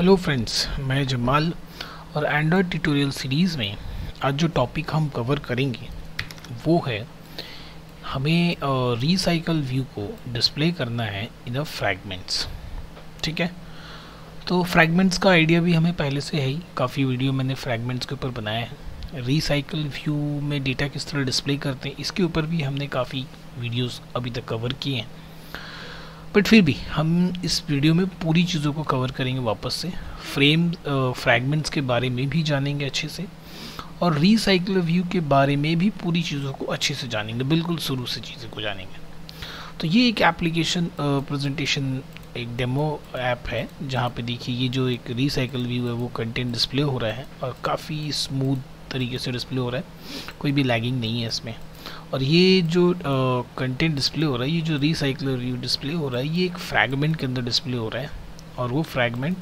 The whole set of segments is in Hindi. हेलो फ्रेंड्स, मैं जमाल और एंड्रॉयड ट्यूटोरियल सीरीज़ में आज जो टॉपिक हम कवर करेंगे वो है हमें रिसाइकल व्यू को डिस्प्ले करना है इन अ फ्रैगमेंट्स। ठीक है, तो फ्रैगमेंट्स का आइडिया भी हमें पहले से है ही, काफ़ी वीडियो मैंने फ्रैगमेंट्स के ऊपर बनाया है। रिसाइकल व्यू में डेटा किस तरह डिस्प्ले करते हैं इसके ऊपर भी हमने काफ़ी वीडियोज़ अभी तक कवर किए हैं, बट फिर भी हम इस वीडियो में पूरी चीज़ों को कवर करेंगे वापस से। फ्रैगमेंट्स के बारे में भी जानेंगे अच्छे से और रिसाइकलर व्यू के बारे में भी पूरी चीज़ों को अच्छे से जानेंगे, बिल्कुल शुरू से चीज़ों को जानेंगे। तो ये एक एप्लीकेशन प्रेजेंटेशन, एक डेमो ऐप है जहाँ पे देखिए ये जो एक रिसाइकल व्यू है वो कंटेंट डिस्प्ले हो रहा है और काफ़ी स्मूथ तरीके से डिस्प्ले हो रहा है, कोई भी लैगिंग नहीं है इसमें। और ये जो कंटेंट डिस्प्ले हो रहा है, ये जो रिसाइकलर व्यू डिस्प्ले हो रहा है, ये एक फ्रैगमेंट के अंदर डिस्प्ले हो रहा है और वो फ्रैगमेंट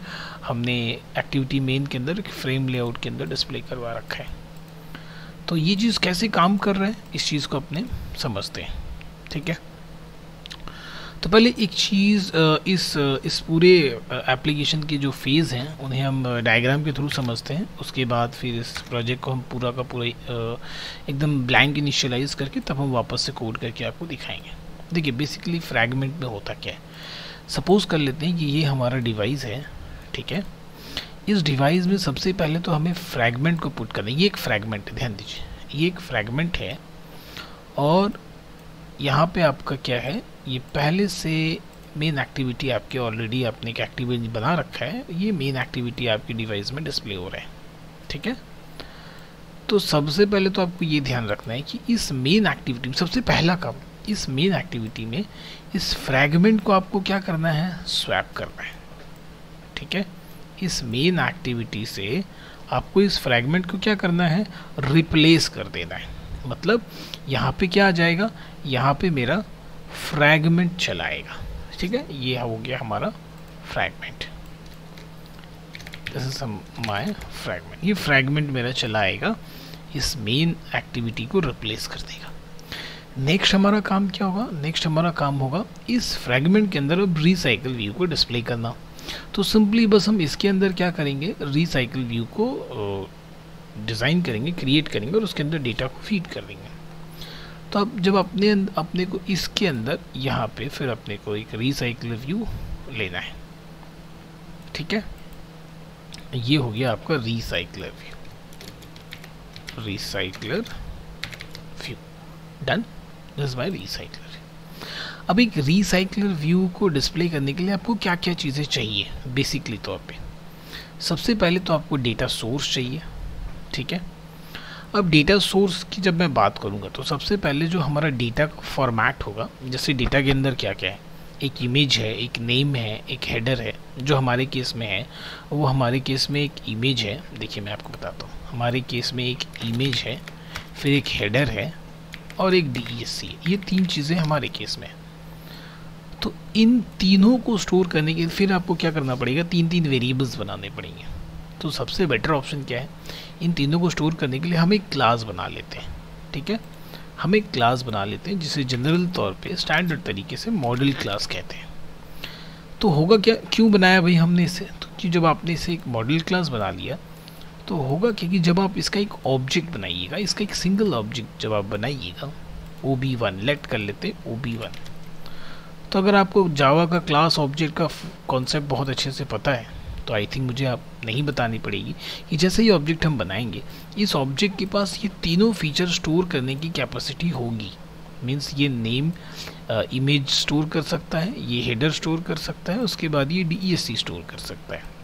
हमने एक्टिविटी मेन के अंदर फ्रेम लेआउट के अंदर डिस्प्ले करवा रखा है। तो ये चीज़ कैसे काम कर रहा है इस चीज़ को अपने समझते हैं। ठीक है, तो पहले एक चीज़ इस पूरे एप्लीकेशन के जो फेज़ हैं उन्हें हम डायग्राम के थ्रू समझते हैं, उसके बाद फिर इस प्रोजेक्ट को हम पूरा का पूरा एकदम ब्लैंक इनिशियलाइज करके तब हम वापस से कोड करके आपको दिखाएंगे। देखिए बेसिकली फ्रैगमेंट में होता क्या है, सपोज़ कर लेते हैं कि ये हमारा डिवाइस है। ठीक है, इस डिवाइस में सबसे पहले तो हमें फ्रैगमेंट को पुट करना है। ये एक फ्रैगमेंट है, ध्यान दीजिए, ये एक फ्रैगमेंट है और यहाँ पे आपका क्या है, ये पहले से मेन एक्टिविटी आपके ऑलरेडी आपने एक एक्टिविटी बना रखा है, ये मेन एक्टिविटी आपके डिवाइस में डिस्प्ले हो रहा है। ठीक है, तो सबसे पहले तो आपको ये ध्यान रखना है कि इस मेन एक्टिविटी में सबसे पहला काम, इस मेन एक्टिविटी में इस फ्रैगमेंट को आपको क्या करना है, स्वैप करना है। ठीक है, इस मेन एक्टिविटी से आपको इस फ्रैगमेंट को क्या करना है, रिप्लेस कर देना है। मतलब यहाँ पे क्या आ जाएगा, यहाँ पे मेरा फ्रैगमेंट चलाएगा। ठीक है, ये हो गया हमारा फ्रैगमेंट, जैसे माय फ्रैगमेंट, ये फ्रैगमेंट मेरा चलाएगा, इस मेन एक्टिविटी को रिप्लेस कर देगा। नेक्स्ट हमारा काम क्या होगा, नेक्स्ट हमारा काम होगा इस फ्रैगमेंट के अंदर अब रिसाइकल व्यू को डिस्प्ले करना। तो सिंपली बस हम इसके अंदर क्या करेंगे, रिसाइकल व्यू को डिज़ाइन करेंगे, क्रिएट करेंगे और उसके अंदर डेटा को फीड कर देंगे। तो अब जब अपने को इसके अंदर यहाँ पे फिर अपने को एक रिसाइकलर व्यू लेना है। ठीक है, ये हो गया आपका recycler view, recycler view done, this by recycler. अब एक रिसाइकलर व्यू को डिस्प्ले करने के लिए आपको क्या क्या चीज़ें चाहिए बेसिकली तौर पे, सबसे पहले तो आपको डेटा सोर्स चाहिए। ठीक है, अब डेटा सोर्स की जब मैं बात करूंगा तो सबसे पहले जो हमारा डेटा का फॉर्मेट होगा, जैसे डेटा के अंदर क्या क्या है, एक इमेज है, एक नेम है, एक हेडर है, जो हमारे केस में है वो हमारे केस में एक इमेज है। देखिए मैं आपको बताता हूँ, हमारे केस में एक इमेज है, फिर एक हेडर है और एक DESC है, ये तीन चीज़ें हमारे केस में है। तो इन तीनों को स्टोर करने के लिए फिर आपको क्या करना पड़ेगा, तीन तीन वेरिएबल्स बनाने पड़ेंगे। तो सबसे बेटर ऑप्शन क्या है, इन तीनों को स्टोर करने के लिए हम एक क्लास बना लेते हैं। ठीक है, हम एक क्लास बना लेते हैं जिसे जनरल तौर पे स्टैंडर्ड तरीके से मॉडल क्लास कहते हैं। तो होगा क्या, क्यों बनाया भाई हमने इसे, तो कि जब आपने इसे एक मॉडल क्लास बना लिया तो होगा क्या कि जब आप इसका एक ऑब्जेक्ट बनाइएगा, इसका एक सिंगल ऑब्जेक्ट जब आप बनाइएगा, OB1 लेट कर लेते हैं OB1। तो अगर आपको जावा का क्लास ऑब्जेक्ट का कॉन्सेप्ट बहुत अच्छे से पता है तो आई थिंक मुझे आप नहीं बतानी पड़ेगी कि जैसे ही ऑब्जेक्ट हम बनाएंगे, इस ऑब्जेक्ट के पास ये तीनों फीचर स्टोर करने की कैपेसिटी होगी। मींस ये नेम इमेज स्टोर कर सकता है, ये हेडर स्टोर कर सकता है, उसके बाद ये DESC स्टोर कर सकता है।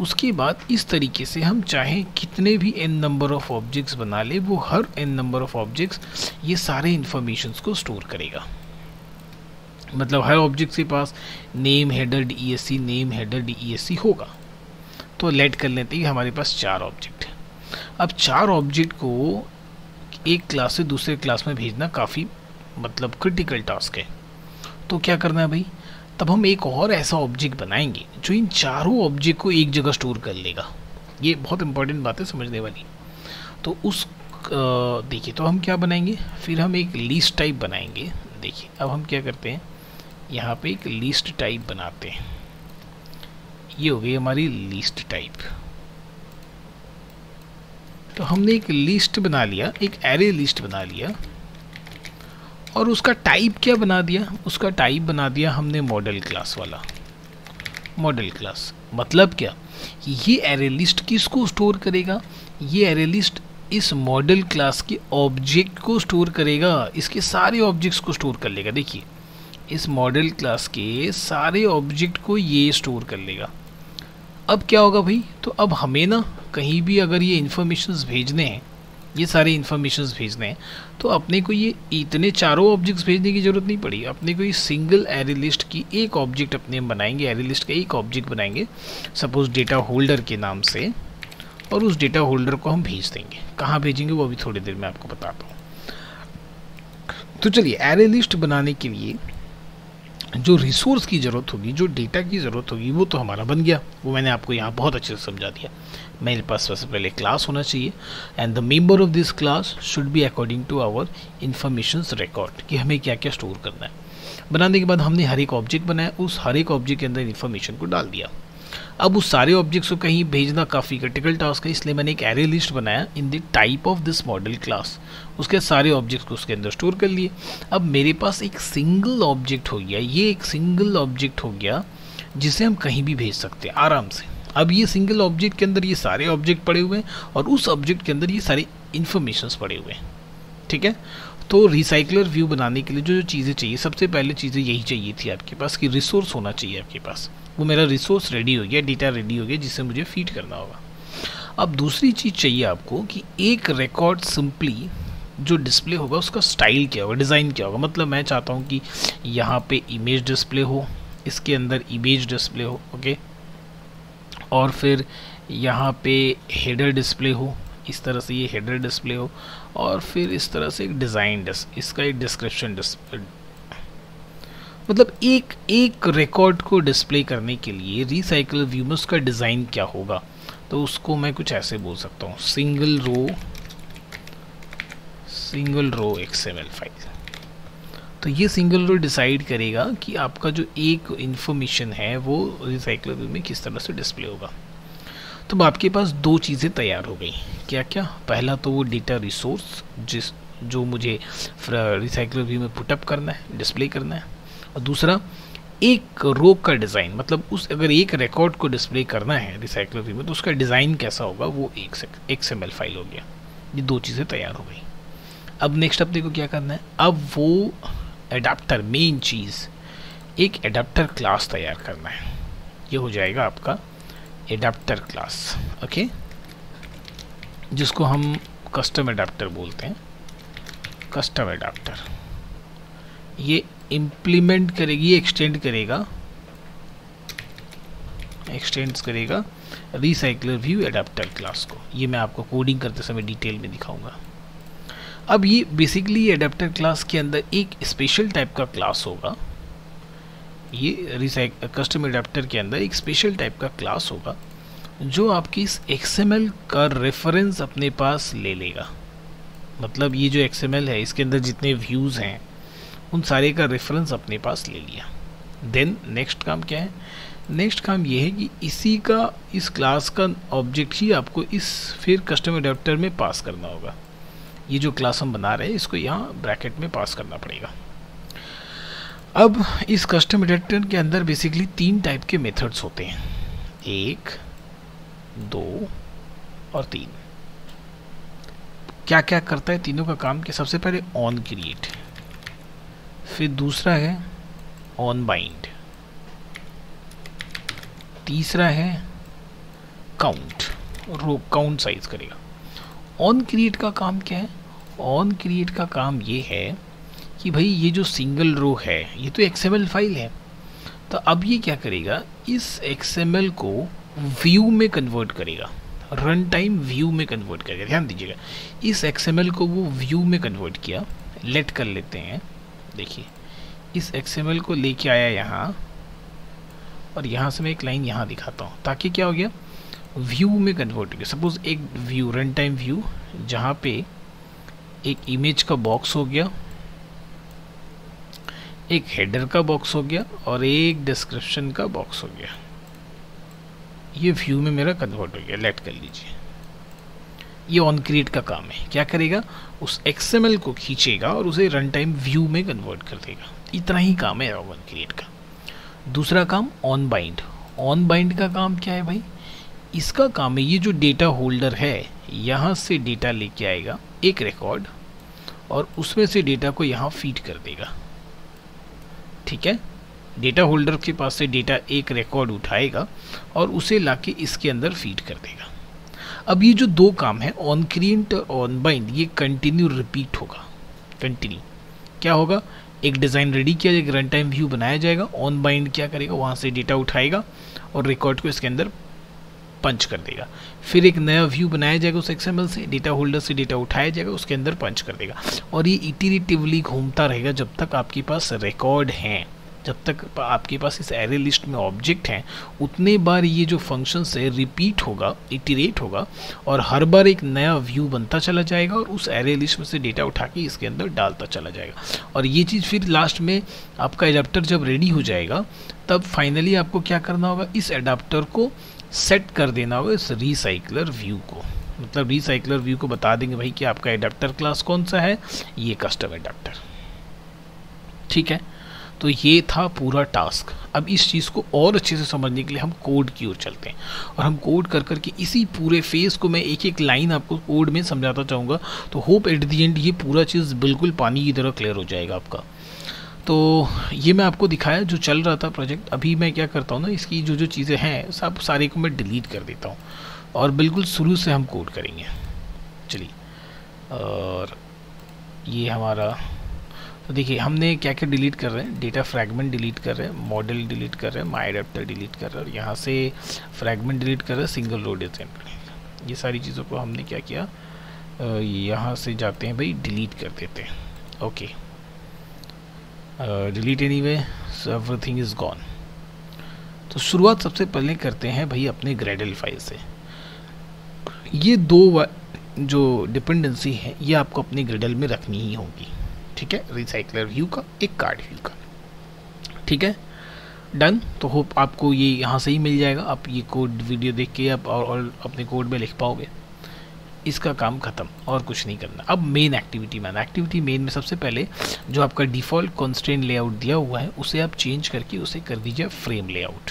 उसके बाद इस तरीके से हम चाहें कितने भी n नंबर ऑफ ऑब्जेक्ट्स बना ले, वो हर n नंबर ऑफ ऑब्जेक्ट्स ये सारे इन्फॉर्मेशंस को स्टोर करेगा। मतलब हर ऑब्जेक्ट के पास name header DESC, name header DESC होगा। तो लेट कर लेते हैं कि हमारे पास चार ऑब्जेक्ट हैं। अब चार ऑब्जेक्ट को एक क्लास से दूसरे क्लास में भेजना काफ़ी मतलब क्रिटिकल टास्क है। तो क्या करना है भाई, तब हम एक और ऐसा ऑब्जेक्ट बनाएंगे जो इन चारों ऑब्जेक्ट को एक जगह स्टोर कर लेगा। ये बहुत इंपॉर्टेंट बात है समझने वाली। तो उस देखिए, तो हम क्या बनाएंगे, फिर हम एक लिस्ट टाइप बनाएंगे। देखिए अब हम क्या करते हैं, यहाँ पे एक लिस्ट टाइप बनाते हैं, ये हो गई हमारी लिस्ट टाइप। तो हमने एक लिस्ट बना लिया, एक एरे लिस्ट बना लिया, और उसका टाइप क्या बना दिया, उसका टाइप बना दिया हमने मॉडल क्लास वाला। मॉडल क्लास मतलब क्या, ये एरे लिस्ट किसको स्टोर करेगा, ये एरे लिस्ट इस मॉडल क्लास के ऑब्जेक्ट को स्टोर करेगा, इसके सारे ऑब्जेक्ट्स को स्टोर कर लेगा। देखिए इस मॉडल क्लास के सारे ऑब्जेक्ट को ये स्टोर कर लेगा। अब क्या होगा भाई, तो अब हमें ना कहीं भी अगर ये इन्फॉर्मेशंस भेजने हैं, ये सारे इन्फॉर्मेशंस भेजने हैं, तो अपने को ये इतने चारों ऑब्जेक्ट्स भेजने की ज़रूरत नहीं पड़ी। अपने को ये सिंगल एरे लिस्ट की एक ऑब्जेक्ट अपने बनाएंगे, एरे लिस्ट का एक ऑब्जेक्ट बनाएंगे सपोज डेटा होल्डर के नाम से, और उस डेटा होल्डर को हम भेज देंगे। कहाँ भेजेंगे वो अभी थोड़ी देर में आपको बताता हूँ। तो चलिए एरे लिस्ट बनाने के लिए जो रिसोर्स की ज़रूरत होगी, जो डेटा की ज़रूरत होगी, वो तो हमारा बन गया, वो मैंने आपको यहाँ बहुत अच्छे से समझा दिया। मेरे पास सबसे पहले क्लास होना चाहिए and the member of this class should be according to our information record, कि हमें क्या क्या स्टोर करना है। बनाने के बाद हमने हर एक ऑब्जेक्ट बनाया, उस हर एक ऑब्जेक्ट के अंदर इन्फॉर्मेशन को डाल दिया। अब उस सारे ऑब्जेक्ट्स को कहीं भेजना काफ़ी क्रिटिकल टास्क है, इसलिए मैंने एक एरे लिस्ट बनाया in the type of this model class, उसके सारे ऑब्जेक्ट्स को उसके अंदर स्टोर कर लिए। अब मेरे पास एक सिंगल ऑब्जेक्ट हो गया, ये एक सिंगल ऑब्जेक्ट हो गया जिसे हम कहीं भी भेज सकते हैं आराम से। अब ये सिंगल ऑब्जेक्ट के अंदर ये सारे ऑब्जेक्ट पड़े हुए हैं, और उस ऑब्जेक्ट के अंदर ये सारे इन्फॉर्मेशंस पड़े हुए हैं। ठीक है, तो रिसाइकलर व्यू बनाने के लिए जो जो चीज़ें चाहिए, सबसे पहले चीज़ें यही चाहिए थी आपके पास कि रिसोर्स होना चाहिए आपके पास। वो मेरा रिसोर्स रेडी हो गया, डेटा रेडी हो गया जिसे मुझे फीड करना होगा। अब दूसरी चीज़ चाहिए आपको कि एक रिकॉर्ड सिंपली जो डिस्प्ले होगा उसका स्टाइल क्या होगा, डिज़ाइन क्या होगा। मतलब मैं चाहता हूँ कि यहाँ पे इमेज डिस्प्ले हो, इसके अंदर इमेज डिस्प्ले हो, ओके, और फिर यहाँ पे हेडर डिस्प्ले हो, इस तरह से ये हेडर डिस्प्ले हो, और फिर इस तरह से एक डिज़ाइन इसका एक डिस्क्रिप्शन डिस्प्ले। मतलब एक एक रिकॉर्ड को डिस्प्ले करने के लिए रिसाइकल व्यू में उसका डिज़ाइन क्या होगा, तो उसको मैं कुछ ऐसे बोल सकता हूँ, सिंगल रो XML फाइल। तो ये सिंगल रो डिसाइड करेगा कि आपका जो एक इन्फॉर्मेशन है वो रिसाइकल व्यू में किस तरह से डिस्प्ले होगा। तो आपके पास दो चीज़ें तैयार हो गई, क्या क्या, पहला तो वो डेटा रिसोर्स जो मुझे रिसाइकलर व्यू में पुटअप करना है, डिस्प्ले करना है, और दूसरा एक रो का डिज़ाइन। मतलब उस अगर एक रिकॉर्ड को डिस्प्ले करना है रिसाइकलर व्यू में तो उसका डिज़ाइन कैसा होगा, वो XML फाइल हो गया। ये दो चीज़ें तैयार हो गई। अब नेक्स्ट अपने को क्या करना है, अब वो एडाप्टर, मेन चीज़ एक एडाप्टर क्लास तैयार करना है। ये हो जाएगा आपका एडाप्टर क्लास, ओके, जिसको हम कस्टम एडाप्टर बोलते हैं। कस्टम एडाप्टर ये इम्प्लीमेंट करेगी, एक्सटेंड करेगा, एक्सटेंड करेगा रिसाइकलर व्यू एडाप्टर क्लास को। ये मैं आपको कोडिंग करते समय डिटेल में दिखाऊंगा। अब ये बेसिकली एडाप्टर क्लास के अंदर एक स्पेशल टाइप का क्लास होगा, ये रिसाइकल कस्टम एडाप्टर के अंदर एक स्पेशल टाइप का क्लास होगा जो आपकी इस XML का रेफरेंस अपने पास ले लेगा। मतलब ये जो XML है इसके अंदर जितने व्यूज़ हैं उन सारे का रेफरेंस अपने पास ले लिया। देन नेक्स्ट काम क्या है, नेक्स्ट काम ये है कि इसी का, इस क्लास का ऑब्जेक्ट ही आपको इस फिर कस्टम एडाप्टर में पास करना होगा। ये जो क्लास हम बना रहे हैं इसको यहाँ ब्रैकेट में पास करना पड़ेगा। अब इस कस्टम एडाप्टर के अंदर बेसिकली 3 टाइप के मेथड्स होते हैं, 1, 2 और 3। क्या क्या करता है तीनों का काम, कि सबसे पहले ऑन क्रिएट, फिर दूसरा है ऑन बाइंड, तीसरा है काउंट, रो काउंट साइज करेगा। ऑन क्रिएट का काम क्या है, ऑन क्रिएट का काम ये है कि भाई ये जो सिंगल रो है ये तो XML फाइल है, तो अब ये क्या करेगा, इस XML को व्यू में कन्वर्ट करेगा, रन टाइम व्यू में कन्वर्ट करेगा। ध्यान दीजिएगा, इस XML को वो व्यू में कन्वर्ट किया, लेट कर लेते हैं। देखिए इस XML को लेके आया यहाँ, और यहाँ से मैं एक लाइन यहाँ दिखाता हूँ ताकि क्या हो गया, व्यू में कन्वर्ट हो गया। सपोज एक व्यू, रन टाइम व्यू, जहाँ पे एक इमेज का बॉक्स हो गया, एक हेडर का बॉक्स हो गया, और एक डिस्क्रिप्शन का बॉक्स हो गया। ये व्यू में मेरा कन्वर्ट हो गया, लेट कर लीजिए। ये onCreate का काम है, क्या करेगा उस XML को खींचेगा और उसे रन टाइम व्यू में कन्वर्ट कर देगा। इतना ही काम है onCreate का। दूसरा काम onBind, onBind का काम क्या है भाई, इसका काम है ये जो डेटा होल्डर है यहाँ से डेटा लेके आएगा एक रिकॉर्ड और उसमें से डेटा को यहाँ फीड कर देगा। ठीक है, डेटा होल्डर के पास से डेटा एक रिकॉर्ड उठाएगा और उसे लाके इसके अंदर फीड कर देगा। अब ये जो दो काम है onCreate और onBind ये कंटिन्यू रिपीट होगा। कंटिन्यू क्या होगा, एक डिज़ाइन रेडी किया जाएगा, रन टाइम व्यू बनाया जाएगा, onBind क्या करेगा वहाँ से डेटा उठाएगा और रिकॉर्ड को इसके अंदर पंच कर देगा। फिर एक नया व्यू बनाया जाएगा उस XML से, डेटा होल्डर से डेटा उठाया जाएगा उसके अंदर पंच कर देगा और ये इटरेटिवली घूमता रहेगा जब तक आपके पास रिकॉर्ड हैं, जब तक आपके पास इस एरे लिस्ट में ऑब्जेक्ट हैं उतने बार ये जो फंक्शन है रिपीट होगा, इटरेट होगा और हर बार एक नया व्यू बनता चला जाएगा और उस एरे लिस्ट में से डेटा उठा के इसके अंदर डालता चला जाएगा। और ये चीज़ फिर लास्ट में आपका एडाप्टर जब रेडी हो जाएगा तब फाइनली आपको क्या करना होगा, इस एडाप्टर को सेट कर देना होगा इस रिसाइकलर व्यू को। मतलब रिसाइकलर व्यू को बता देंगे भाई कि आपका एडाप्टर क्लास कौन सा है, ये कस्टम एडाप्टर। ठीक है, तो ये था पूरा टास्क। अब इस चीज़ को और अच्छे से समझने के लिए हम कोड की ओर चलते हैं और हम कोड कर करके इसी पूरे फेस को मैं एक एक लाइन आपको कोड में समझाता चाहूँगा। तो होप एट दी एंड ये पूरा चीज़ बिल्कुल पानी की तरह क्लियर हो जाएगा आपका। तो ये मैं आपको दिखाया जो चल रहा था प्रोजेक्ट। अभी मैं क्या करता हूँ ना, इसकी जो जो चीज़ें हैं सब सारे को मैं डिलीट कर देता हूँ और बिल्कुल शुरू से हम कोड करेंगे। चलिए, और ये हमारा, तो देखिए हमने क्या क्या डिलीट कर रहे हैं, डेटा फ्रैगमेंट डिलीट कर रहे हैं, मॉडल डिलीट कर रहे हैं, माई एडाप्टर डिलीट कर रहे हैं और यहाँ से फ्रैगमेंट डिलीट कर रहे हैं, सिंगल रो डिजाइन कर। ये सारी चीज़ों को हमने क्या किया, यहाँ से जाते हैं भाई डिलीट कर देते हैं। Okay, delete anyway, so everything is gone. तो शुरुआत सबसे पहले करते हैं भाई अपने ग्रेडल फाइल से। ये दो जो डिपेंडेंसी है ये आपको अपने ग्रेडल में रखनी ही होगी। ठीक है, रिसाइकलर व्यू का एक कार्ड व्यू का। ठीक है, डन। तो होप आपको ये यहाँ से ही मिल जाएगा। आप ये कोड वीडियो देख के आप और अपने कोड में लिख पाओगे। इसका काम खत्म, और कुछ नहीं करना। अब मेन एक्टिविटी में, एक्टिविटी मेन में सबसे पहले जो आपका डिफ़ॉल्ट कॉन्स्टेंट लेआउट दिया हुआ है उसे आप चेंज करके उसे कर दीजिए फ्रेम लेआउट।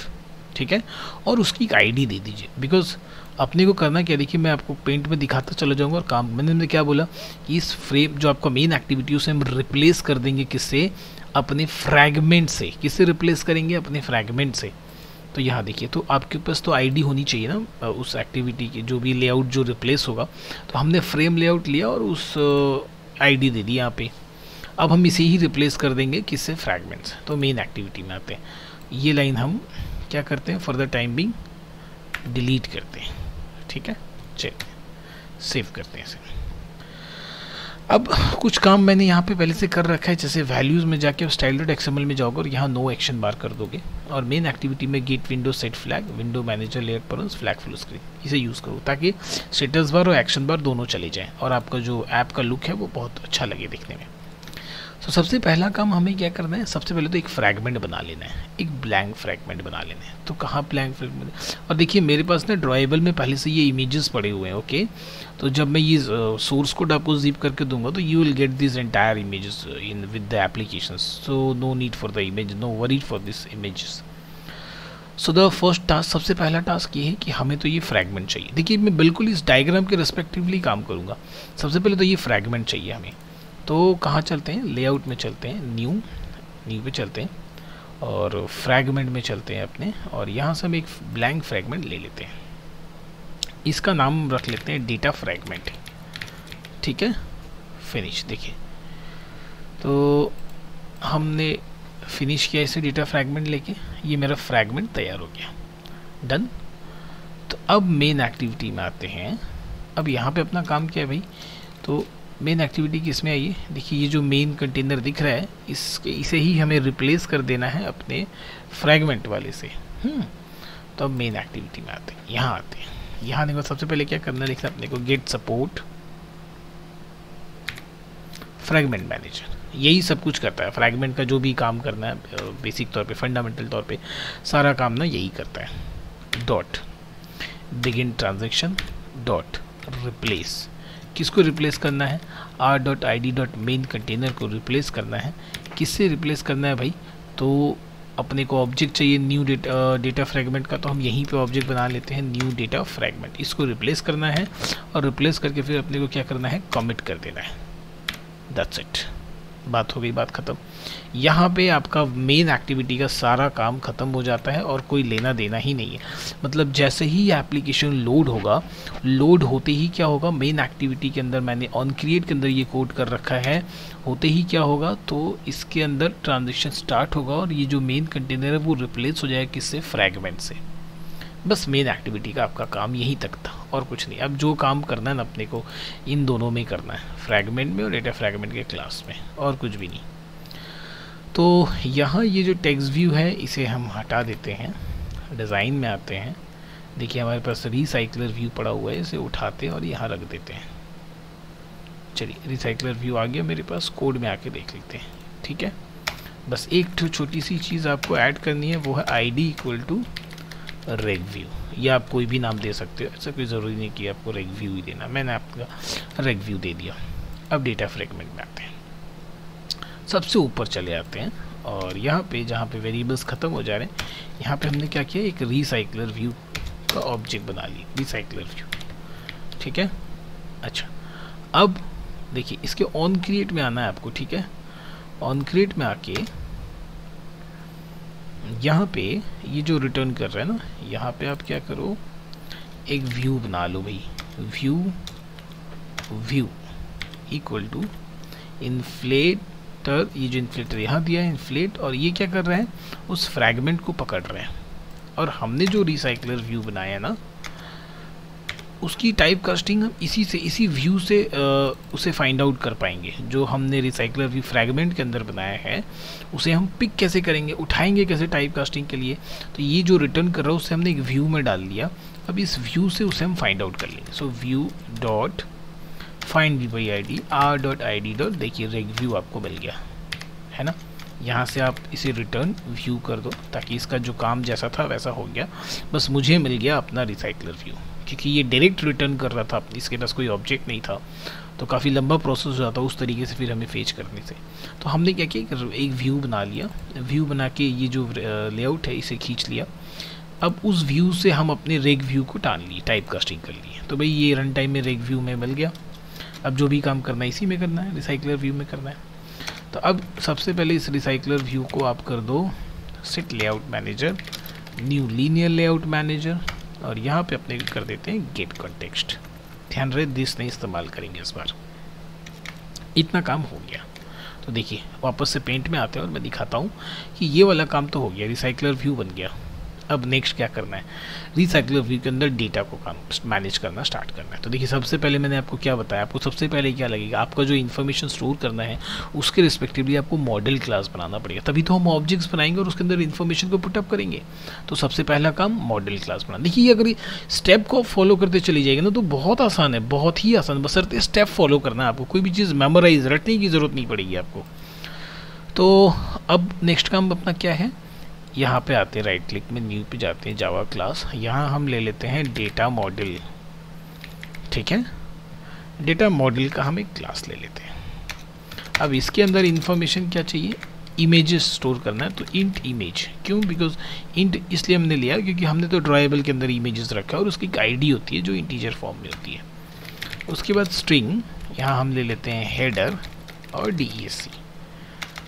ठीक है, और उसकी एक आईडी दे दीजिए। बिकॉज अपने को करना क्या, देखिए मैं आपको पेंट में दिखाता चला जाऊंगा और काम मैंने क्या बोला कि इस फ्रेम जो आपका मेन एक्टिविटी उसे हम रिप्लेस कर देंगे किससे, अपने फ्रैगमेंट से। किससे रिप्लेस करेंगे, अपने फ्रैगमेंट से। तो यहाँ देखिए, तो आपके पास तो आईडी होनी चाहिए ना उस एक्टिविटी की, जो भी लेआउट जो रिप्लेस होगा। तो हमने फ्रेम लेआउट लिया और उस आईडी दे दी यहाँ पे। अब हम इसे ही रिप्लेस कर देंगे किससे, फ्रैगमेंट से। तो मेन एक्टिविटी में आते हैं, ये लाइन हम क्या करते हैं for the time being delete करते हैं। ठीक है, चलिए सेव करते हैं इसे। अब कुछ काम मैंने यहाँ पे पहले से कर रखा है, जैसे वैल्यूज़ में जाके स्टाइल डॉट XML में जाओगे और यहाँ नो एक्शन बार कर दोगे और मेन एक्टिविटी में get window set flag, window manager layer पर फ्लैग फुल स्क्रीन, इसे यूज़ करो ताकि स्टेटस बार और एक्शन बार दोनों चले जाएँ और आपका जो ऐप का लुक है वो बहुत अच्छा लगे देखने में। तो सबसे पहला काम हमें क्या करना है, सबसे पहले तो एक फ्रैगमेंट बना लेना है, एक ब्लैंक फ्रैगमेंट बना लेना है। तो कहाँ ब्लैंक फ्रैगमेंट, और देखिए मेरे पास ना ड्राइबल में पहले से ये इमेजेस पड़े हुए हैं। ओके, तो जब मैं ये सोर्स कोड आपको ज़िप करके दूंगा तो you will get this entire images in with the application, so no need for the image, no worried for this images. So the first task, सबसे पहला टास्क ये है कि हमें तो ये फ्रैगमेंट चाहिए। देखिए मैं बिल्कुल इस डायग्राम के रेस्पेक्टिवली काम करूँगा। सबसे पहले तो ये फ्रैगमेंट चाहिए हमें, तो कहाँ चलते हैं, लेआउट में चलते हैं, न्यू पे चलते हैं और फ्रैगमेंट में चलते हैं अपने, और यहाँ से हम एक ब्लैंक फ्रैगमेंट ले लेते हैं। इसका नाम रख लेते हैं डेटा फ्रैगमेंट। ठीक है, फिनिश। देखिए तो हमने फिनिश किया इसे डेटा फ्रैगमेंट लेके, ये मेरा फ्रैगमेंट तैयार हो गया, डन। तो अब मेन एक्टिविटी में आते हैं। अब यहाँ पे अपना काम क्या है भाई, तो मेन एक्टिविटी किसमें आई है, देखिए ये जो मेन कंटेनर दिख रहा है इसके, इसे ही हमें रिप्लेस कर देना है अपने फ्रैगमेंट वाले से। तो अब मेन एक्टिविटी में आते हैं, यहाँ आते हैं। यहाँ देखो सबसे पहले क्या करना है, लिखना अपने को गेट सपोर्ट फ्रैगमेंट मैनेजर। यही सब कुछ करता है फ्रैगमेंट का, जो भी काम करना है बेसिक तौर पे, फंडामेंटल तौर पे सारा काम ना यही करता है। Dot begin transaction dot replace. किसको रिप्लेस करना है? R dot I D dot main container को रिप्लेस करना है। किससे रिप्लेस करना है भाई? तो अपने को ऑब्जेक्ट चाहिए न्यू डेटा फ्रैगमेंट का, तो हम यहीं पे ऑब्जेक्ट बना लेते हैं न्यू डेटा फ्रैगमेंट। इसको रिप्लेस करना है और रिप्लेस करके फिर अपने को क्या करना है? कमिट कर देना है। दैट्स इट, बात हो गई, बात ख़त्म। यहाँ पे आपका मेन एक्टिविटी का सारा काम ख़त्म हो जाता है और कोई लेना देना ही नहीं है। मतलब जैसे ही एप्लीकेशन लोड होगा, लोड होते ही क्या होगा, मेन एक्टिविटी के अंदर मैंने ऑन क्रिएट के अंदर ये कोड कर रखा है, होते ही क्या होगा तो इसके अंदर ट्रांजेक्शन स्टार्ट होगा और ये जो मेन कंटेनर है वो रिप्लेस हो जाएगा किससे? फ्रैगमेंट से। बस मेन एक्टिविटी का आपका काम यहीं तक था और कुछ नहीं। अब जो काम करना है ना अपने को इन दोनों में करना है, फ्रैगमेंट में और डेटा फ्रैगमेंट के क्लास में, और कुछ भी नहीं। तो यहाँ ये जो टेक्स्ट व्यू है इसे हम हटा देते हैं। डिज़ाइन में आते हैं, देखिए हमारे पास रिसाइकलर व्यू पड़ा हुआ है, इसे उठाते हैं और यहाँ रख देते हैं। चलिए रिसाइकलर व्यू आ गया मेरे पास, कोड में आके देख लेते हैं। ठीक है, बस एक छोटी सी चीज़ आपको ऐड करनी है, वो है I D equal to rec view, या आप कोई भी नाम दे सकते हो, ऐसा कोई ज़रूरी नहीं कि आपको रेग व्यू ही देना। मैंने आपका रेग व्यू दे दिया। अब डेटा फ्रेगमेंट में आते हैं, सबसे ऊपर चले आते हैं और यहाँ पे जहाँ पे वेरिएबल्स ख़त्म हो जा रहे हैं, यहाँ पे हमने क्या किया, एक रिसाइकलर व्यू का ऑब्जेक्ट बना ली, रिसाइकलर व्यू। ठीक है, अच्छा अब देखिए इसके ऑन क्रिएट में आना है आपको। ठीक है, ऑन क्रिएट में आके यहाँ पे ये जो रिटर्न कर रहा है ना, यहाँ पे आप क्या करो, एक व्यू बना लो भाई, view view equal to inflater. ये जो इन्फ्लेटर यहाँ दिया है इन्फ्लेट, और ये क्या कर रहा है, उस फ्रैगमेंट को पकड़ रहे हैं। और हमने जो रिसाइकलर व्यू बनाया ना उसकी टाइप कास्टिंग हम इसी व्यू से उसे फाइंड आउट कर पाएंगे। जो हमने रिसाइकलर व्यू फ्रैगमेंट के अंदर बनाया है उसे हम पिक कैसे करेंगे, उठाएंगे कैसे टाइप कास्टिंग के लिए, तो ये जो रिटर्न कर रहा है उसे हमने एक व्यू में डाल दिया। अब इस व्यू से उसे हम फाइंड आउट कर लेंगे। सो व्यू डॉट फाइंड भी by I D, R dot I D dot, देखिए रेग व्यू आपको मिल गया है ना। यहाँ से आप इसे रिटर्न व्यू कर दो ताकि इसका जो काम जैसा था वैसा हो गया। बस मुझे मिल गया अपना रिसाइकलर व्यू, क्योंकि ये डायरेक्ट रिटर्न कर रहा था, इसके पास कोई ऑब्जेक्ट नहीं था, तो काफ़ी लंबा प्रोसेस हो जाता उस तरीके से फिर हमें फेच करने से। तो हमने क्या किया, एक व्यू बना लिया, व्यू बना के ये जो लेआउट है इसे खींच लिया। अब उस व्यू से हम अपने रेग व्यू को टान लिए, टाइप कास्टिंग कर लिए। तो भाई ये रन टाइम में रेग व्यू में मिल गया। अब जो भी काम करना है इसी में करना है, रिसाइकलर व्यू में करना है। तो अब सबसे पहले इस रिसाइकलर व्यू को आप कर दो set layout manager new linear layout manager, और यहाँ पे अपने कर देते हैं गेट कॉन्टेक्स्ट। ध्यान रहे दिस नहीं इस्तेमाल करेंगे इस बार। इतना काम हो गया। तो देखिए वापस से पेंट में आते हैं और मैं दिखाता हूँ कि ये वाला काम तो हो गया, रिसाइकलर व्यू बन गया। अब नेक्स्ट क्या करना है, रिसाइकलर व्यू के अंदर डेटा को काम मैनेज करना स्टार्ट करना है। तो देखिए सबसे पहले मैंने आपको क्या बताया, आपको सबसे पहले क्या लगेगा, आपका जो इन्फॉर्मेशन स्टोर करना है उसके रिस्पेक्टिवली आपको मॉडल क्लास बनाना पड़ेगा, तभी तो हम ऑब्जेक्ट्स बनाएंगे और उसके अंदर इन्फॉर्मेशन को पुटअप करेंगे। तो सबसे पहला काम मॉडल क्लास बनाना। देखिए अगर स्टेप को फॉलो करते चली जाएगी ना तो बहुत आसान है, बहुत ही आसान, बशर्ते स्टेप फॉलो करना है आपको, कोई भी चीज़ मेमोराइज रटने की ज़रूरत नहीं पड़ेगी आपको। तो अब नेक्स्ट काम अपना क्या है, यहाँ पे आते हैं राइट क्लिक में, न्यू पे जाते हैं जावा क्लास, यहाँ हम ले लेते हैं डेटा मॉडल। ठीक है, डेटा मॉडल का हम एक क्लास ले लेते हैं। अब इसके अंदर इंफॉर्मेशन क्या चाहिए, इमेजेस स्टोर करना है, तो इंट इमेज। क्यों? बिकॉज इंट इसलिए हमने लिया क्योंकि हमने तो ड्राएबल के अंदर इमेजेस रखा है और उसकी एक आईडी होती है जो इंटीजर फॉर्म में होती है। उसके बाद स्ट्रिंग, यहाँ हम ले लेते हैं हेडर और DESC।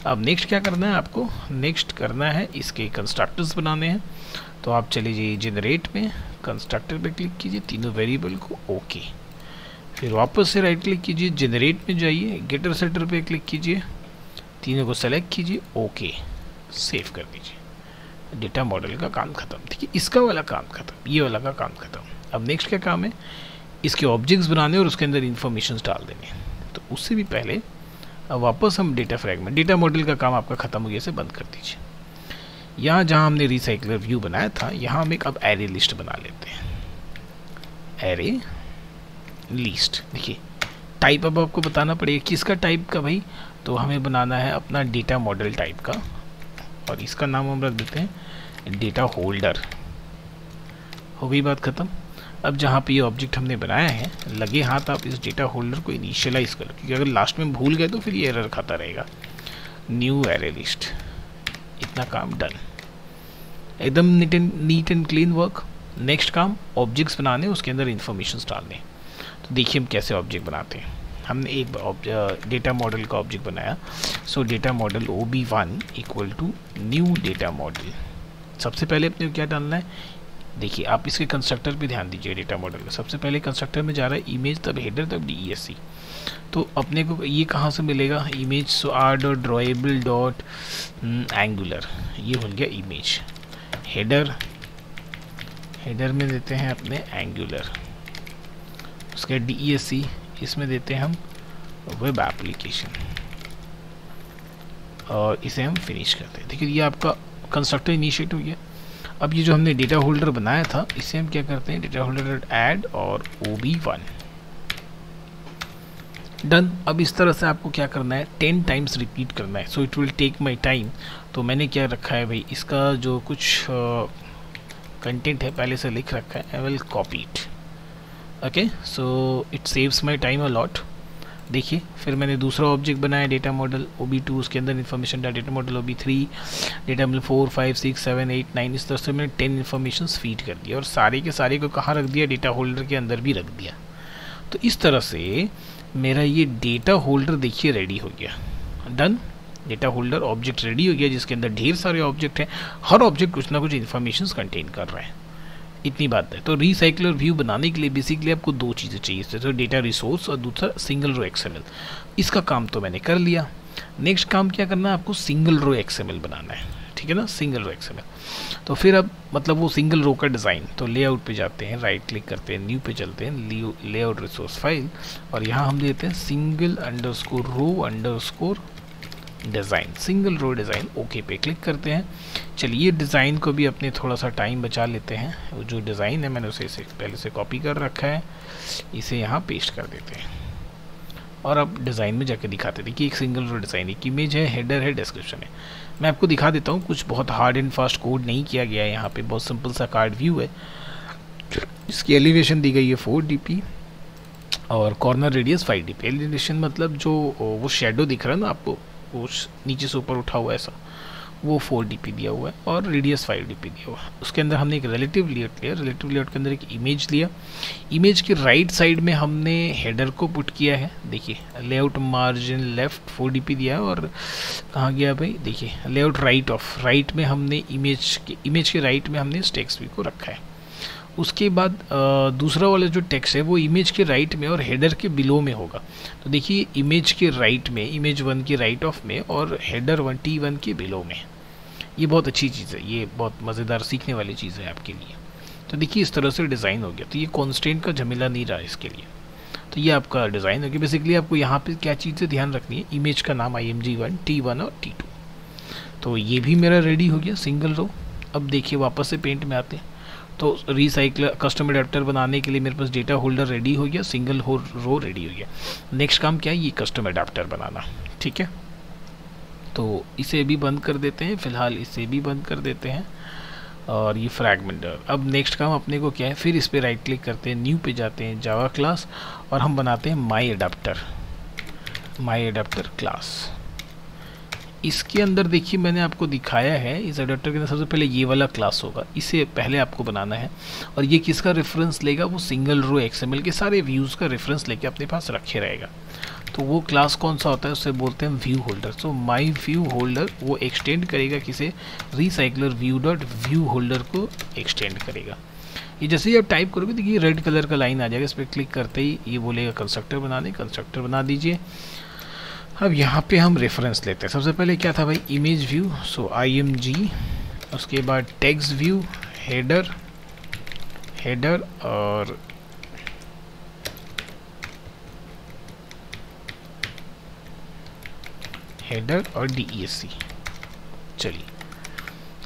अब नेक्स्ट क्या करना है आपको, नेक्स्ट करना है इसके कंस्ट्रक्टर्स बनाने हैं। तो आप चले जाइए जनरेट में, कंस्ट्रक्टर पे क्लिक कीजिए, तीनों वेरिएबल को ओके, फिर वापस से राइट क्लिक कीजिए, जनरेट में जाइए, गेटर सेटर पे क्लिक कीजिए, तीनों को सेलेक्ट कीजिए, ओके, सेव कर दीजिए। डेटा मॉडल का काम खत्म। ठीक है, इसका वाला काम खत्म, ये वाला का काम खत्म। अब नेक्स्ट क्या काम है, इसके ऑब्जेक्ट्स बनाने और उसके अंदर इन्फॉर्मेशन डाल देने। तो उससे भी पहले अब वापस हम डेटा फ्रैगमेंट, डेटा मॉडल का काम आपका ख़त्म हो गया, इसे बंद कर दीजिए। यहाँ जहाँ हमने रिसाइकलर व्यू बनाया था यहाँ हम एक अब एरे लिस्ट बना लेते हैं, एरे लिस्ट। देखिए टाइप अब आपको बताना पड़ेगा किसका टाइप का, भाई तो हमें बनाना है अपना डेटा मॉडल टाइप का, और इसका नाम हम रख देते हैं डेटा होल्डर। हो गई बात ख़त्म। अब जहाँ पे ये ऑब्जेक्ट हमने बनाया है लगे हाथ आप इस डेटा होल्डर को इनिशियलाइज करो, क्योंकि अगर लास्ट में भूल गए तो फिर ये एरर खाता रहेगा। न्यू एरे लिस्ट, इतना काम डन, एकदम neat and clean work. Next काम ऑब्जेक्ट्स बनाने, उसके अंदर इन्फॉर्मेशन डालने। तो देखिए हम कैसे ऑब्जेक्ट बनाते हैं। हमने एक डेटा मॉडल का ऑब्जेक्ट बनाया। So data model OB1 equal to new data model. सबसे पहले अपने क्या डालना है, देखिए आप इसके कंस्ट्रक्टर पे ध्यान दीजिए। डेटा मॉडल में सबसे पहले कंस्ट्रक्टर में जा रहा है इमेज, तब हेडर, तब DESC। तो अपने को ये कहाँ से मिलेगा इमेज, सो r.drawable.angular ये हो गया इमेज। हेडर में देते हैं अपने एंगुलर, उसके DESC इसमें देते हैं हम वेब एप्लीकेशन, और इसे हम फिनिश करते हैं। देखिए ये आपका कंस्ट्रक्टर इनिशिएट हो गया। अब ये जो हमने डेटा होल्डर बनाया था इससे हम क्या करते हैं, डेटा होल्डर ऐड और OB1 डन। अब इस तरह से आपको क्या करना है, 10 times रिपीट करना है। So it will take my time. तो मैंने क्या रखा है भाई, इसका जो कुछ कंटेंट है पहले से लिख रखा है। I will copy it, okay, so it saves my time a lot. देखिए फिर मैंने दूसरा ऑब्जेक्ट बनाया डेटा मॉडल OB2, उसके अंदर इन्फॉर्मेशन डाल, data model OB3, data model 4, 5, 6, 7, 8, 9, इस तरह से मैंने 10 इन्फॉर्मेशन फीड कर दिया, और सारे के सारे को कहाँ रख दिया, डेटा होल्डर के अंदर भी रख दिया। तो इस तरह से मेरा ये डेटा होल्डर देखिए रेडी हो गया। Done, data holder object ready हो गया जिसके अंदर ढेर सारे ऑब्जेक्ट हैं, हर ऑब्जेक्ट कुछ ना कुछ इन्फॉर्मेशन कंटेन कर रहा है। इतनी बात है। तो रिसाइकलर व्यू बनाने के लिए बेसिकली आपको दो चीज़ें चाहिए, तो डेटा रिसोर्स और दूसरा सिंगल रो XML। इसका काम तो मैंने कर लिया। नेक्स्ट काम क्या करना है, आपको सिंगल रो XML बनाना है, ठीक है ना, सिंगल रो XML। तो फिर अब मतलब वो सिंगल रो का डिज़ाइन, तो लेआउट पे जाते हैं, राइट क्लिक करते हैं, न्यू पे चलते हैं, लेआउट रिसोर्स फाइल, और यहाँ हम देते हैं single_row_design, single row design. Okay पे क्लिक करते हैं। चलिए डिज़ाइन को भी अपने थोड़ा सा टाइम बचा लेते हैं। जो डिज़ाइन है मैंने उसे इसे पहले से कॉपी कर रखा है, इसे यहाँ पेस्ट कर देते हैं और अब डिज़ाइन में जाके दिखाते हैं। देखिए एक सिंगल रो डिज़ाइन, एक इमेज है, हेडर है, डिस्क्रिप्शन है। मैं आपको दिखा देता हूँ, कुछ बहुत हार्ड एंड फास्ट कोड नहीं किया गया है यहाँ पर। बहुत सिंपल सा कार्ड व्यू है, इसकी एलिवेशन दी गई है 4dp और कॉर्नर रेडियस 5dp। एलिवेशन मतलब जो वो शेडो दिख रहा है ना आपको, वो नीचे से ऊपर उठा हुआ है ऐसा, वो 4dp दिया हुआ है और रेडियस 5dp दिया हुआ है। उसके अंदर हमने एक रिलेटिव लेआउट लिया, रिलेटिव लेआउट के अंदर एक इमेज लिया, इमेज के राइट साइड में हमने हेडर को पुट किया है। देखिए लेआउट मार्जिन लेफ्ट 4dp दिया है, और कहाँ गया भाई, देखिए लेआउट राइट ऑफ, राइट में हमने इमेज के राइट में हमने टेक्स्ट व्यू को रखा है। उसके बाद दूसरा वाला जो टेक्स्ट है वो इमेज के राइट में और हेडर के बिलो में होगा। तो देखिए इमेज के राइट में, इमेज 1 के राइट ऑफ में और हेडर 1 T1 के बिलो में। ये बहुत अच्छी चीज़ है, ये बहुत मज़ेदार सीखने वाली चीज़ है आपके लिए। तो देखिए इस तरह से डिज़ाइन हो गया। तो ये कॉन्स्टेंट का झमेला नहीं रहा इसके लिए। तो ये आपका डिज़ाइन हो गया। बेसिकली आपको यहाँ पर क्या चीज़ें ध्यान रखनी है, इमेज का नाम IMG1, T1 और T2। तो ये भी मेरा रेडी हो गया सिंगल रो। अब देखिए वापस से पेंट में आते हैं। तो रिसाइकलर कस्टम एडाप्टर बनाने के लिए मेरे पास डेटा होल्डर रेडी हो गया, सिंगल रो रेडी हो गया। नेक्स्ट काम क्या है, ये कस्टम एडाप्टर बनाना, ठीक है। तो इसे भी बंद कर देते हैं फिलहाल, इसे भी बंद कर देते हैं, और ये फ्रैगमेंट। अब नेक्स्ट काम अपने को क्या है, फिर इस पर राइट क्लिक करते हैं, न्यू पे जाते हैं, जावा क्लास, और हम बनाते हैं माई एडाप्टर क्लास। इसके अंदर देखिए मैंने आपको दिखाया है, इस एडाप्टर के अंदर सबसे पहले ये वाला क्लास होगा, इसे पहले आपको बनाना है। और ये किसका रेफरेंस लेगा, वो सिंगल रो XML के सारे व्यूज़ का रेफरेंस लेके अपने पास रखे रहेगा। तो वो क्लास कौन सा होता है, उसे बोलते हैं view holder. So my view holder वो एक्सटेंड करेगा, किसे, RecyclerView.ViewHolder को एक्सटेंड करेगा। ये जैसे ही आप टाइप करोगे देखिए रेड कलर का लाइन आ जाएगा, इस पर क्लिक करते ही ये बोलेगा कंस्ट्रक्टर बनाने, कंस्ट्रक्टर बना दीजिए। अब यहाँ पे हम रेफरेंस लेते हैं। सबसे पहले क्या था भाई, इमेज व्यू, सो IMG, उसके बाद टेक्स्ट व्यू, हेडर और DESC। चलिए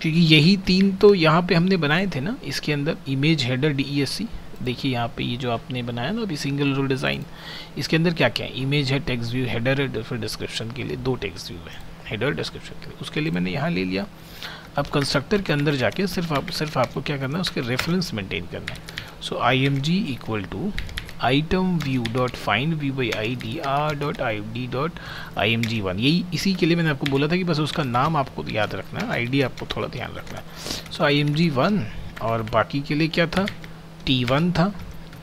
क्योंकि यही तीन तो यहाँ पे हमने बनाए थे ना, इसके अंदर इमेज, हेडर, DESC। देखिए यहाँ पे ये जो आपने बनाया ना अभी सिंगल रो डिज़ाइन, इसके अंदर क्या क्या है, इमेज है, टेक्स्ट व्यू, हेडर है, फिर डिस्क्रिप्शन के लिए 2 टेक्स्ट व्यू है, हेडर डिस्क्रिप्शन के लिए, उसके लिए मैंने यहाँ ले लिया। अब कंस्ट्रक्टर के अंदर जाके सिर्फ आपको क्या करना है, उसके रेफरेंस मेंटेन करना है। So img equal to item view dot find view by id r dot id dot img1. यही इसी के लिए मैंने आपको बोला था कि बस उसका नाम आपको याद रखना है, आईडी आपको थोड़ा ध्यान रखना है. सो img1 और बाकी के लिए क्या था, t1 था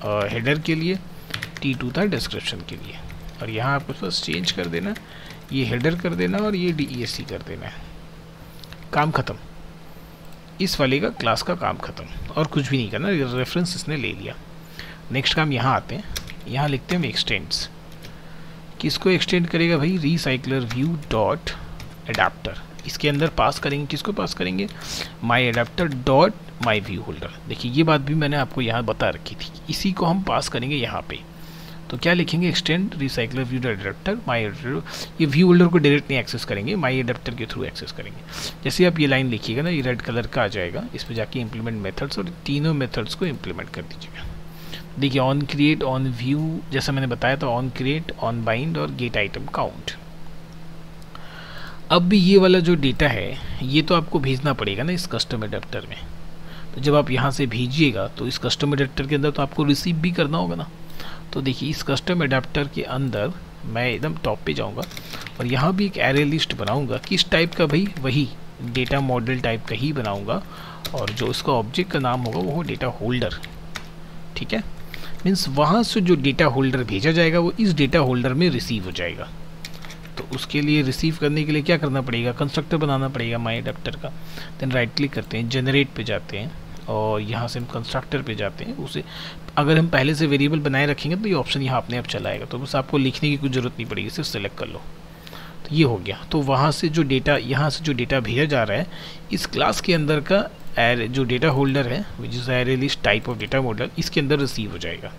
और हेडर के लिए, t2 था डिस्क्रिप्शन के लिए. और यहाँ आपको बस चेंज कर देना, ये हेडर कर देना और ये DESC कर देना है. काम ख़त्म, इस वाले का क्लास का काम ख़त्म और कुछ भी नहीं करना. रेफरेंस इसने ले लिया. नेक्स्ट काम यहाँ आते हैं, यहाँ लिखते हैं हम एक्सटेंड्स. किसको एक्सटेंड करेगा भाई, रिसाइकलर व्यू डॉट एडाप्टर. इसके अंदर पास करेंगे, किसको पास करेंगे, my adapter dot my view holder. देखिए ये बात भी मैंने आपको यहाँ बता रखी थी, इसी को हम पास करेंगे यहाँ पे. तो क्या लिखेंगे, extend recycler view dot adapter my adapter. ये व्यू होल्डर को डायरेक्ट नहीं एक्सेस करेंगे, माई एडाप्टर के थ्रू एक्सेस करेंगे. जैसे आप ये लाइन लिखिएगा ना, ये रेड कलर का आ जाएगा, इस पर जाके इम्प्लीमेंट मेथड्स और तीनों मेथड्स को इम्प्लीमेंट कर दीजिएगा. देखिए ऑन क्रिएट, ऑन व्यू, जैसा मैंने बताया था, ऑन क्रिएट, ऑन बाइंड और गेट आइटम काउंट. अब भी ये वाला जो डेटा है ये तो आपको भेजना पड़ेगा ना इस कस्टम एडाप्टर में. तो जब आप यहाँ से भेजिएगा तो इस कस्टम एडाप्टर के अंदर तो आपको रिसीव भी करना होगा ना. तो देखिए इस कस्टम एडाप्टर के अंदर मैं एकदम टॉप पे जाऊँगा और यहाँ भी एक एरे लिस्ट बनाऊँगा. किस टाइप का भाई, वही डेटा मॉडल टाइप का ही बनाऊँगा और जो उसका ऑब्जेक्ट का नाम होगा वो डेटा होल्डर. ठीक है, मीन्स वहाँ से जो डेटा होल्डर भेजा जाएगा वो इस डेटा होल्डर में रिसीव हो जाएगा. तो उसके लिए रिसीव करने के लिए क्या करना पड़ेगा, कंस्ट्रक्टर बनाना पड़ेगा माई एडाप्टर का. देन राइट क्लिक करते हैं, जनरेट पे जाते हैं और यहाँ से हम कंस्ट्रक्टर पे जाते हैं. उसे अगर हम पहले से वेरिएबल बनाए रखेंगे तो ये ऑप्शन यहाँ अपने आप चला आएगा, तो बस आपको लिखने की कोई ज़रूरत नहीं पड़ेगी, सिर्फ सेलेक्ट कर लो. तो ये हो गया. तो वहाँ से जो डेटा, यहाँ से जो डेटा भेजा जा रहा है इस क्लास के अंदर का जो डेटा होल्डर है which is array list type of data model, इसके अंदर रिसीव हो जाएगा.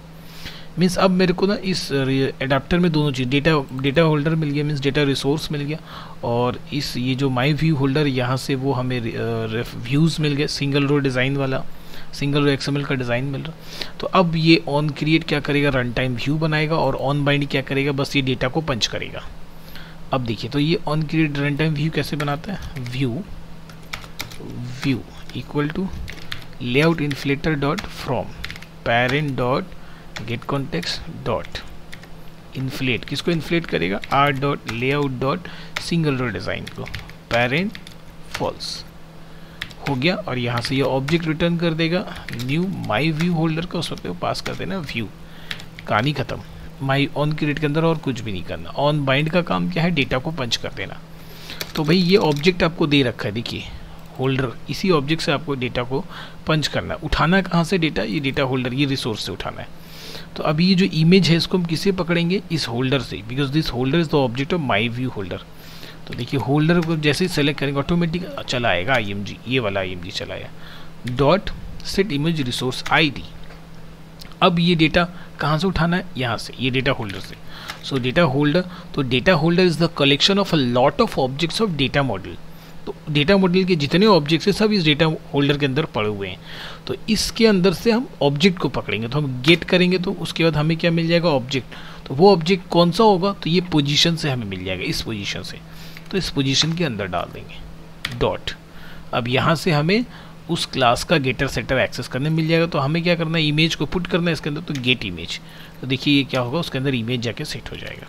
मीन्स अब मेरे को ना इस एडाप्टर में दोनों चीज़, डेटा होल्डर मिल गया मीन्स डेटा रिसोर्स मिल गया, और इस ये जो माई व्यू होल्डर यहाँ से वो हमें व्यूज़ मिल गए, सिंगल रो डिज़ाइन वाला, सिंगल रो XML का डिज़ाइन मिल रहा. तो अब ये ऑन क्रिएट क्या करेगा, रन टाइम व्यू बनाएगा और ऑन बाइंड क्या करेगा, बस ये डेटा को पंच करेगा. अब देखिए तो ये on create run time view कैसे बनाता है, view equal to layout inflater dot from parent dot get context dot inflate. किसको इन्फ्लेट करेगा, R dot layout dot single row design को, पेरेंट फॉल्स हो गया. और यहाँ से ये ऑब्जेक्ट रिटर्न कर देगा न्यू माई व्यू होल्डर का, उस पर पास कर देना व्यू. कहानी ख़त्म. माई ऑन क्रिएट के अंदर और कुछ भी नहीं करना. ऑन बाइंड का काम क्या है, डेटा को पंच कर देना. तो भाई ये ऑब्जेक्ट आपको दे रखा है, देखिए होल्डर, इसी ऑब्जेक्ट से आपको डेटा को पंच करना है. उठाना कहाँ से डेटा, ये डेटा होल्डर, ये रिसोर्स से उठाना है. तो अभी ये जो इमेज है इसको हम किससे पकड़ेंगे, इस होल्डर से, because this holder is the object of my view holder. तो देखिए होल्डर को जैसे ही सेलेक्ट करेंगे ऑटोमेटिक चला आएगा IMG, ये वाला IMG चला आया dot set image resource ID. अब ये डेटा कहाँ से उठाना है, यहाँ से, ये डेटा होल्डर से. सो डेटा होल्डर, तो data holder is the collection of a lot of objects of data model. तो डेटा मॉडल के जितने ऑब्जेक्ट्स हैं सब इस डेटा होल्डर के अंदर पड़े हुए हैं. तो इसके अंदर से हम ऑब्जेक्ट को पकड़ेंगे, तो हम गेट करेंगे तो उसके बाद हमें क्या मिल जाएगा, ऑब्जेक्ट. तो वो ऑब्जेक्ट कौन सा होगा, तो ये पोजीशन से हमें मिल जाएगा, इस पोजीशन से. तो इस पोजीशन के अंदर डाल देंगे डॉट. अब यहाँ से हमें उस क्लास का गेटर सेटर एक्सेस करने मिल जाएगा. तो हमें क्या करना है, इमेज को पुट करना है इसके अंदर, तो गेट इमेज. तो देखिए ये क्या होगा, उसके अंदर इमेज जाके सेट हो जाएगा.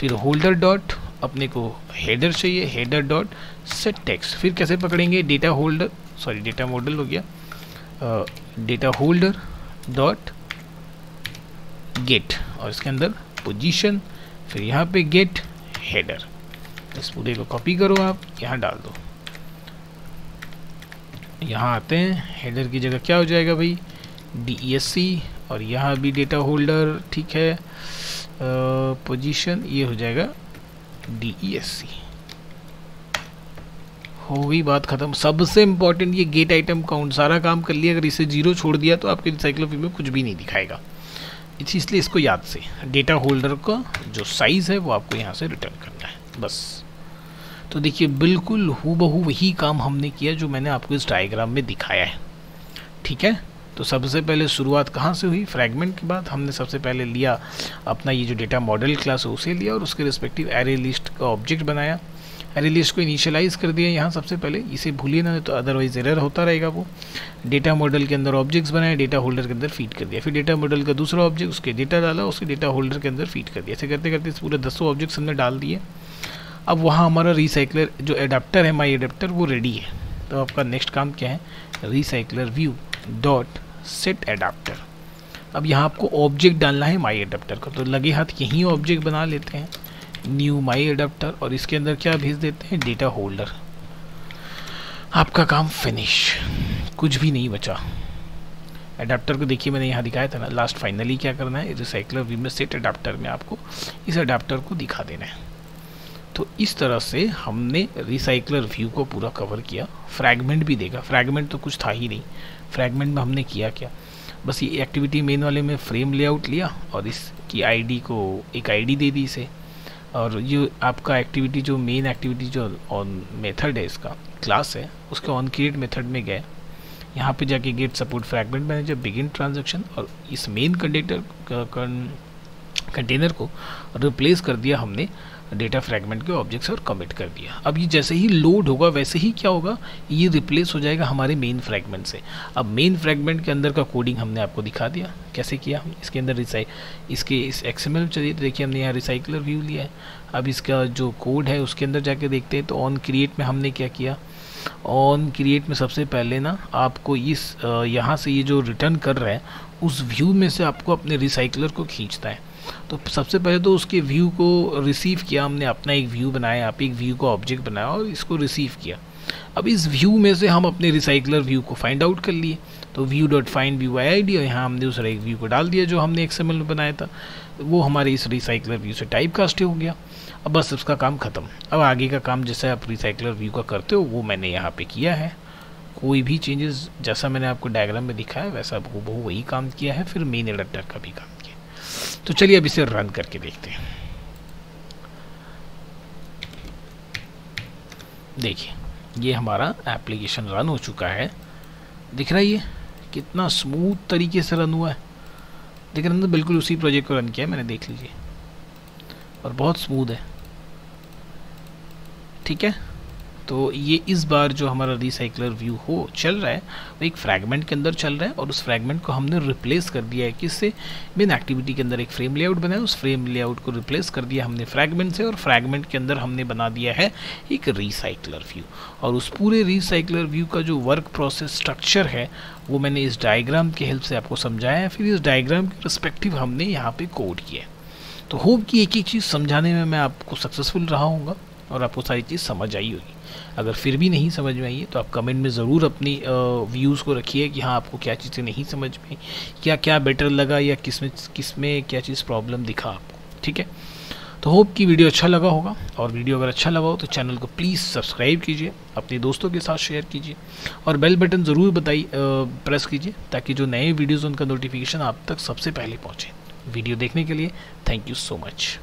फिर होल्डर डॉट, अपने को हेडर चाहिए, हेडर डॉट सेट टेक्स्ट. फिर कैसे पकड़ेंगे, data holder, sorry data model हो गया, डेटा होल्डर डॉट गेट और इसके अंदर पोजीशन. फिर यहाँ पे गेट हेडर, इस पूरे को कॉपी करो आप, यहाँ डाल दो. यहाँ आते हैं, हेडर की जगह क्या हो जाएगा भाई, DESC और यहाँ भी डेटा होल्डर, ठीक है, पोजीशन ये हो जाएगा DESC. हो गई बात ख़त्म. सबसे इम्पॉर्टेंट ये गेट आइटम काउंट, सारा काम कर लिया. अगर इसे जीरो छोड़ दिया तो आपके रिसाइकलर में कुछ भी नहीं दिखाएगा, इसलिए इसको याद से डेटा होल्डर का जो साइज़ है वो आपको यहाँ से रिटर्न करना है बस. तो देखिए बिल्कुल हूबहू वही काम हमने किया जो मैंने आपको इस डायग्राम में दिखाया है. ठीक है, तो सबसे पहले शुरुआत कहाँ से हुई, फ्रैगमेंट के बाद हमने सबसे पहले लिया अपना ये जो डेटा मॉडल क्लास है उसे लिया और उसके रिस्पेक्टिव एरे लिस्ट का ऑब्जेक्ट बनाया. एरे लिस्ट को इनिशियलाइज़ कर दिया यहाँ सबसे पहले, इसे भूलिए ना, तो अदरवाइज एरर होता रहेगा वो। डेटा मॉडल के अंदर ऑब्जेक्ट्स बनाए, डेटा होल्डर के अंदर फीड कर दिया, फिर डेटा मॉडल का दूसरा ऑब्जेक्ट, उसके डेटा डाला, उसके डेटा होल्डर के अंदर फीड कर दिया। ऐसे करते करते पूरे 10 ऑब्जेक्ट्स हमने डाल दिए। अब वहाँ हमारा रिसाइकलर जो एडाप्टर है, माई एडाप्टर, वो रेडी है। तो आपका नेक्स्ट काम क्या है, recycler view dot set adapter. अब यहाँ आपको ऑब्जेक्ट डालना है माई एडाप्टर का, तो लगे हाथ यहीं ऑब्जेक्ट बना लेते हैं, न्यू माई एडाप्टर, और इसके अंदर क्या भेज देते हैं, डेटा होल्डर। आपका काम फिनिश, कुछ भी नहीं बचा। एडाप्टर को देखिए मैंने यहाँ दिखाया था ना, लास्ट फाइनली क्या करना है, रिसाइकलर व्यू में सेट एडाप्टर में आपको इस एडाप्टर को दिखा देना है। तो इस तरह से हमने रिसाइकलर व्यू को पूरा कवर किया। फ्रैगमेंट भी देखा, फ्रैगमेंट तो कुछ था ही नहीं। फ्रैगमेंट में हमने किया क्या, बस ये एक्टिविटी मेन वाले में फ्रेम लेआउट लिया और इसकी आईडी को एक आईडी दे दी इसे, और ये आपका एक्टिविटी जो मेन एक्टिविटी जो ऑन मेथड है, इसका क्लास है, उसके ऑन क्रिएट मेथड में गए, यहाँ पे जाके get support fragment manager begin transaction, और इस मेन कंटेनर को रिप्लेस कर दिया हमने डेटा फ्रैगमेंट के ऑब्जेक्ट्स और कमिट कर दिया। अब ये जैसे ही लोड होगा वैसे ही क्या होगा, ये रिप्लेस हो जाएगा हमारे मेन फ्रैगमेंट से। अब मेन फ्रैगमेंट के अंदर का कोडिंग हमने आपको दिखा दिया कैसे किया हम इसके अंदर इस XML चलिए देखिए हमने यहाँ रिसाइकलर व्यू लिया है। अब इसका जो कोड है उसके अंदर जाके देखते हैं, तो ऑन क्रिएट में हमने क्या किया, ऑन क्रिएट में सबसे पहले ना आपको इस यहाँ से ये जो रिटर्न कर रहा है उस व्यू में से आपको अपने रिसाइकलर को खींचता है। तो सबसे पहले तो उसके व्यू को रिसीव किया हमने, अपना एक व्यू बनाया, आप एक व्यू का ऑब्जेक्ट बनाया और इसको रिसीव किया। अब इस व्यू में से हम अपने रिसाइकलर व्यू को फाइंड आउट कर लिए, तो view dot find view ID, और यहाँ हमने दूसरा एक व्यू को डाल दिया जो हमने XML में बनाया था, वो हमारे इस रिसाइकलर व्यू से टाइप कास्ट हो गया। अब बस उसका काम ख़त्म। अब आगे का काम जैसे आप रिसाइकलर व्यू का करते हो वो मैंने यहाँ पर किया है, कोई भी चेंजेस जैसा मैंने आपको डायग्राम में दिखाया वैसा वो वही काम किया है, फिर मेन एडाप्टर का भी काम। तो चलिए अब इसे रन करके देखते हैं। देखिए ये हमारा एप्लीकेशन रन हो चुका है, दिख रहा है ये कितना स्मूथ तरीके से रन हुआ है, देख रहे हैं, बिल्कुल उसी प्रोजेक्ट को रन किया है मैंने, देख लीजिए, और बहुत स्मूथ है। ठीक है, तो ये इस बार जो हमारा रिसाइकलर व्यू हो चल रहा है वो एक फ्रैगमेंट के अंदर चल रहा है, और उस फ्रैगमेंट को हमने रिप्लेस कर दिया है किससे, मेन एक्टिविटी के अंदर एक फ्रेम लेआउट बनाया, उस फ्रेम लेआउट को रिप्लेस कर दिया हमने फ्रैगमेंट से, और फ्रैगमेंट के अंदर हमने बना दिया है एक रिसाइकलर व्यू। और उस पूरे रिसाइकलर व्यू का जो वर्क प्रोसेस स्ट्रक्चर है वो मैंने इस डायग्राम की हेल्प से आपको समझाया है, फिर इस डायग्राम के रिस्पेक्टिव हमने यहाँ पर कोड किया है। तो होप कि एक एक चीज़ समझाने में मैं आपको सक्सेसफुल रहा होगा और आपको सारी चीज़ समझ आई होगी। अगर फिर भी नहीं समझ में आई है तो आप कमेंट में ज़रूर अपनी व्यूज़ को रखिए कि हाँ आपको क्या चीज़ें नहीं समझ में आई, क्या क्या बेटर लगा, या किस में क्या चीज़ प्रॉब्लम दिखा आपको। ठीक है, तो होप कि वीडियो अच्छा लगा होगा, और वीडियो अगर अच्छा लगा हो तो चैनल को प्लीज़ सब्सक्राइब कीजिए, अपने दोस्तों के साथ शेयर कीजिए, और बेल बटन ज़रूर प्रेस कीजिए ताकि जो नए वीडियोज़ उनका नोटिफिकेशन आप तक सबसे पहले पहुँचे। वीडियो देखने के लिए थैंक यू सो मच।